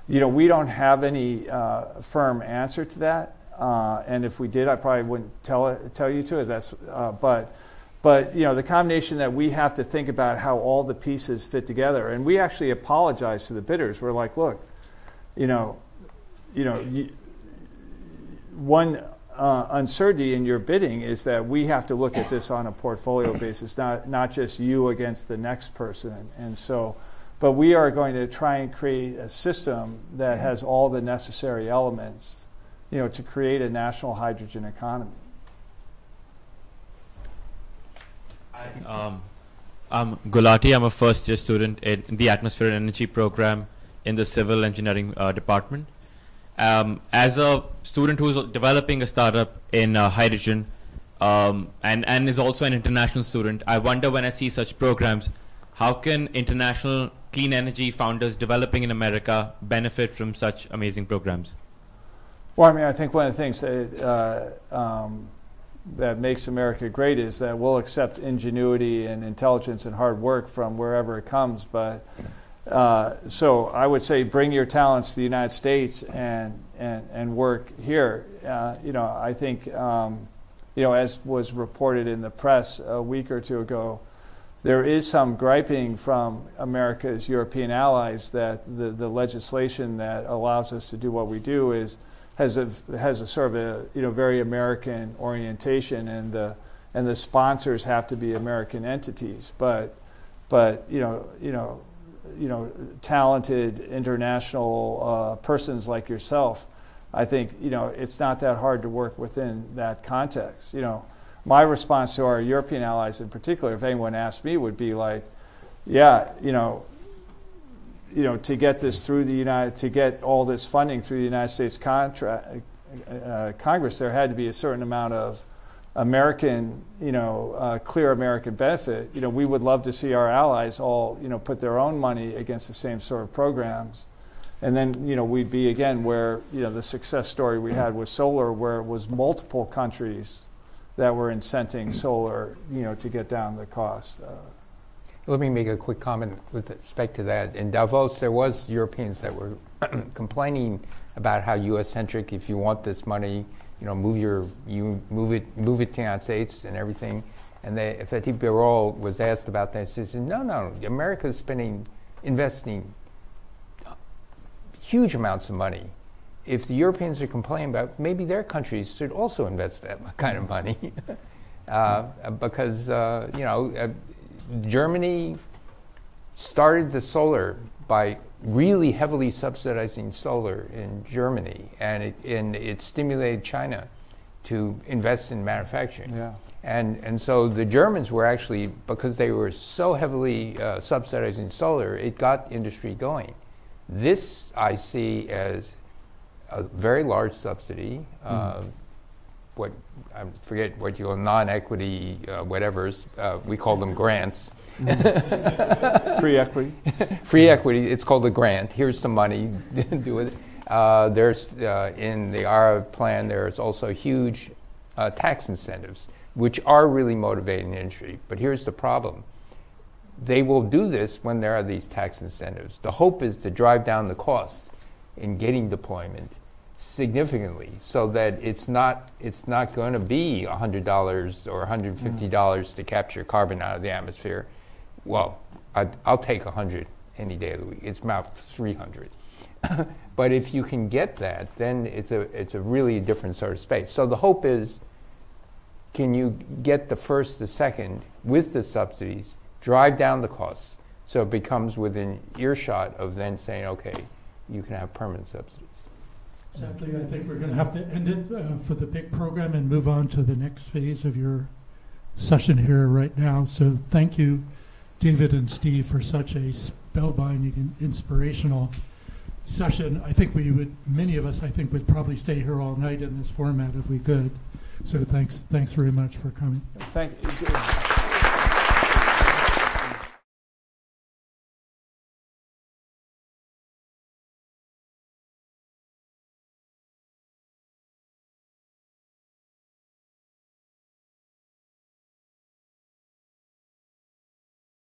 you know, we don't have any uh, firm answer to that. Uh, and if we did, I probably wouldn't tell it, tell you to it. That's uh, but but you know, the combination that we have to think about how all the pieces fit together, and we actually apologize to the bidders. We're like, look, you know, you know, you, one uh, uncertainty in your bidding is that we have to look at this on a portfolio basis, not not just you against the next person, and so. But we are going to try and create a system that has all the necessary elements, you know, to create a national hydrogen economy. Hi, um, I'm Gulati. I'm a first year student in the Atmosphere and Energy program in the Civil Engineering uh, Department. Um, as a student who's developing a startup in uh, hydrogen um, and, and is also an international student, I wonder when I see such programs, how can international clean energy founders developing in America benefit from such amazing programs? Well, I mean, I think one of the things that, uh, um, that makes America great is that we'll accept ingenuity and intelligence and hard work from wherever it comes. But uh, so I would say bring your talents to the United States and, and, and work here. Uh, you know, I think, um, you know, as was reported in the press a week or two ago, there is some griping from America's European allies that the, the legislation that allows us to do what we do is Has a, has a sort of a, you know, very American orientation, and the and the sponsors have to be American entities. But but you know you know you know, talented international uh, persons like yourself, I think, you know, it's not that hard to work within that context. You know, my response to our European allies in particular, if anyone asked me, would be like, yeah, you know, you know, to get this through the United, to get all this funding through the United States contra uh, Congress, there had to be a certain amount of American, you know, uh, clear American benefit. You know, we would love to see our allies all, you know, put their own money against the same sort of programs. And then, you know, we'd be again where, you know, the success story we had with solar, where it was multiple countries that were incenting solar, you know, to get down the cost. Uh, Let me make a quick comment with respect to that. In Davos, there was Europeans that were complaining about how U S centric, if you want this money, you know, move your, you move it, move it to the United States and everything. And they, Fatih Birol was asked about that. She said, no, no, America is spending, investing huge amounts of money. If the Europeans are complaining about, maybe their countries should also invest that kind of money. uh, because, uh, you know, uh, Germany started the solar by really heavily subsidizing solar in Germany, and it, and it stimulated China to invest in manufacturing. Yeah. And, and so the Germans were actually, because they were so heavily uh, subsidizing solar, it got industry going. This I see as a very large subsidy. Uh, mm. What I forget what you non-equity uh, whatever's uh, we call them grants. Mm-hmm. Free equity. Free equity. It's called a grant. Here's some money. Do it. Uh, there's uh, in the I R A plan. There's also huge uh, tax incentives, which are really motivating industry. But here's the problem: they will do this when there are these tax incentives. The hope is to drive down the cost in getting deployment significantly, so that it's not it's not going to be a hundred dollars or a hundred and fifty dollars to capture carbon out of the atmosphere. Well, I, I'll take a hundred any day of the week. It's about three hundred. But if you can get that, then it's a it's a really different sort of space. So the hope is, can you get the first, the second with the subsidies, drive down the costs, so it becomes within earshot of then saying, okay, you can have permanent subsidies. Sadly, I think we're going to have to end it uh, for the big program and move on to the next phase of your session here right now. So thank you, David and Steve, for such a spellbinding and inspirational session. I think we would, many of us, I think, would probably stay here all night in this format if we could. So thanks, thanks very much for coming. Thank you.